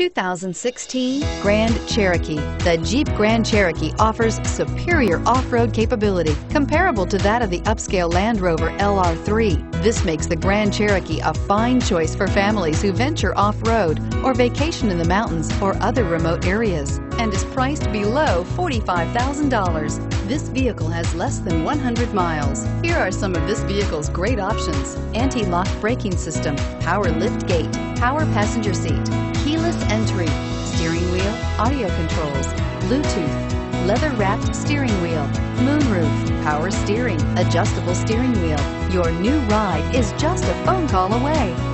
2016 Grand Cherokee. The Jeep Grand Cherokee offers superior off-road capability comparable to that of the upscale Land Rover LR3. This makes the Grand Cherokee a fine choice for families who venture off-road or vacation in the mountains or other remote areas, and is priced below $45,000. This vehicle has less than 100 miles. Here are some of this vehicle's great options: anti-lock braking system, power lift gate, power passenger seat, keyless entry, steering wheel audio controls, Bluetooth, leather-wrapped steering wheel, moonroof, power steering, adjustable steering wheel. Your new ride is just a phone call away.